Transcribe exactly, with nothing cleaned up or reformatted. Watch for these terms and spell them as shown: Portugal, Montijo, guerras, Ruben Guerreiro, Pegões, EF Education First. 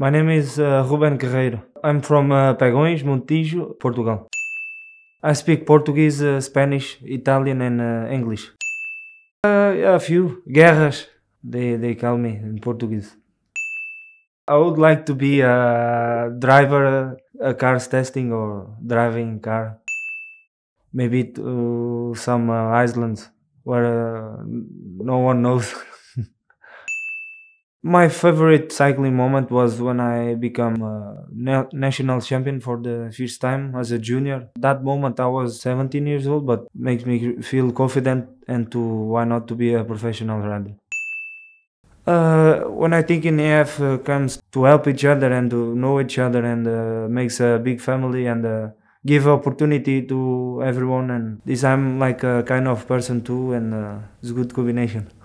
My name is uh, Ruben Guerreiro. I'm from uh, Pegões, Montijo, Portugal. I speak Portuguese, uh, Spanish, Italian and uh, English. Uh, a few. Guerras, they, they call me in Portuguese. I would like to be a driver, a cars testing or driving car. Maybe to some uh, islands where uh, no one knows. My favorite cycling moment was when I became a na national champion for the first time as a junior. That moment I was seventeen years old, but makes me feel confident and to why not to be a professional rider. Uh, when I think in E F uh, comes to help each other and to know each other and uh, makes a big family and uh, give opportunity to everyone, and this I'm like a kind of person too, and uh, it's a good combination.